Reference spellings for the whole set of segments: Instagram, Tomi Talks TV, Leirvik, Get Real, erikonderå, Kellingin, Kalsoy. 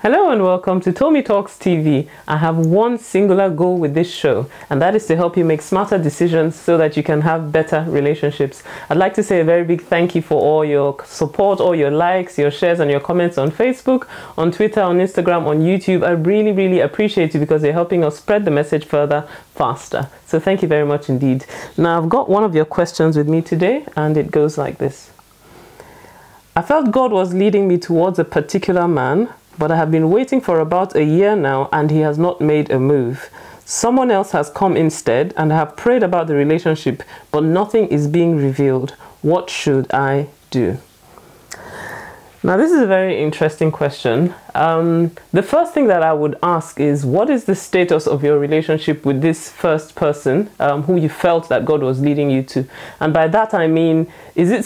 Hello and welcome to Tomi Talks TV. I have one singular goal with this show, and that is to help you make smarter decisions so that you can have better relationships. I'd like to say a very big thank you for all your support, all your likes, your shares and your comments on Facebook, on Twitter, on Instagram, on YouTube. I really, really appreciate you because you're helping us spread the message further, faster. So thank you very much indeed. Now I've got one of your questions with me today, and it goes like this. I felt God was leading me towards a particular man, but I have been waiting for about a year now and he has not made a move. Someone else has come instead and I have prayed about the relationship, but nothing is being revealed. What should I do? Now this is a very interesting question. The first thing that I would ask is, what is the status of your relationship with this first person who you felt that God was leading you to? And by that I mean, is he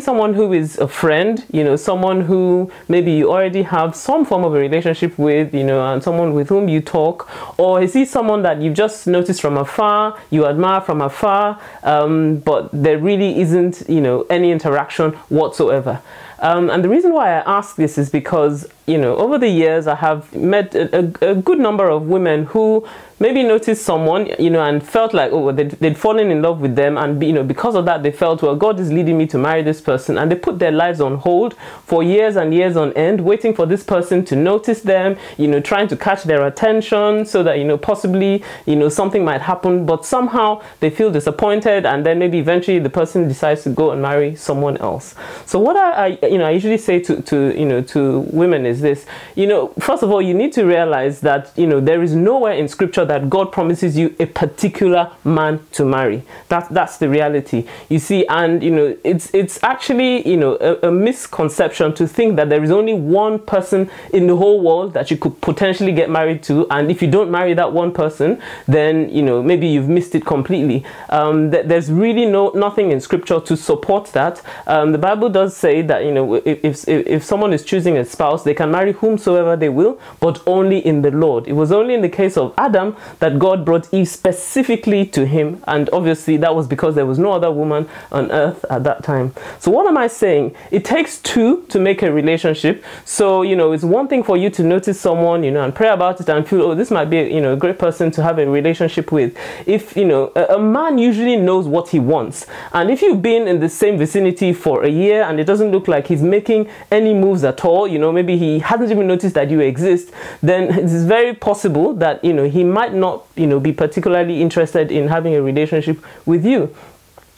someone who is a friend, you know, someone who maybe you already have some form of a relationship with, you know, and someone with whom you talk? Or is he someone that you've just noticed from afar, you admire from afar, but there really isn't, you know, any interaction whatsoever? And the reason why I ask this is because, you know, over the years I have met a good number of women who maybe noticed someone, you know, and felt like, oh, they'd fallen in love with them, and, you know, because of that they felt, well, God is leading me to marry this person, and they put their lives on hold for years and years on end, waiting for this person to notice them, you know, trying to catch their attention so that, you know, possibly, you know, something might happen, but somehow they feel disappointed, and then maybe eventually the person decides to go and marry someone else. So what I usually say to women is this, you know, first of all, you need to realize that, you know, there is nowhere in scripture that God promises you a particular man to marry. That's the reality, you see. And, you know, it's actually, you know, a misconception to think that there is only one person in the whole world that you could potentially get married to, and if you don't marry that one person, then, you know, maybe you've missed it completely. There's really nothing in scripture to support that. The Bible does say that, you know, if someone is choosing a spouse, they can marry whomsoever they will, but only in the Lord. It was only in the case of Adam that God brought Eve specifically to him, and obviously that was because there was no other woman on earth at that time. So what am I saying? It takes two to make a relationship. So, you know, it's one thing for you to notice someone, you know, and pray about it and feel, oh, this might be, you know, a great person to have a relationship with. If, you know, a man usually knows what he wants, and if you've been in the same vicinity for a year and it doesn't look like he's making any moves at all, you know, maybe he hasn't even noticed that you exist, then it's very possible that, you know, he might not, you know, be particularly interested in having a relationship with you.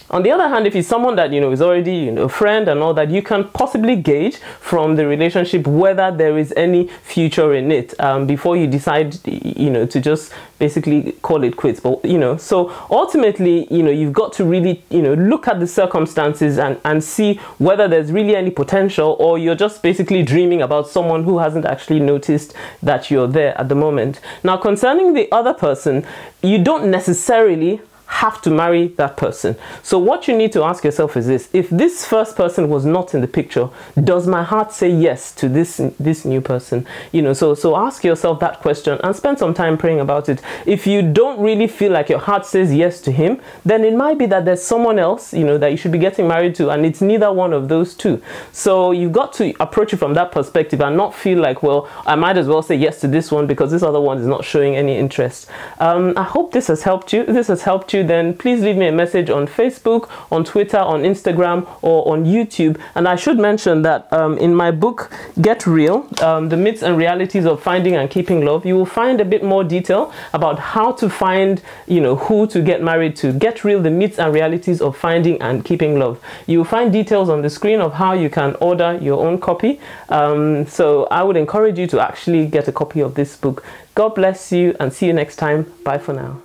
On the other hand, if he's someone that, you know, is already, you know, a friend and all that, you can possibly gauge from the relationship whether there is any future in it before you decide, you know, to just basically call it quits. But, you know, so ultimately, you know, you've got to really, you know, look at the circumstances and see whether there's really any potential, or you're just basically dreaming about someone who hasn't actually noticed that you're there at the moment. Now, concerning the other person, you don't necessarily have to marry that person. So what you need to ask yourself is this: if this first person was not in the picture, does my heart say yes to this new person? You know, so ask yourself that question and spend some time praying about it. If you don't really feel like your heart says yes to him, then it might be that there's someone else, you know, that you should be getting married to, and it's neither one of those two. So you've got to approach it from that perspective and not feel like, well, I might as well say yes to this one because this other one is not showing any interest. I hope this has helped you. If this has helped you, then please leave me a message on Facebook, on Twitter, on Instagram, or on YouTube. And I should mention that in my book Get Real, The Myths and Realities of Finding and Keeping Love, you will find a bit more detail about how to find, you know, who to get married to. Get Real, The Myths and Realities of Finding and Keeping Love. You will find details on the screen of how you can order your own copy. So I would encourage you to actually get a copy of this book. God bless you, and see you next time. Bye for now.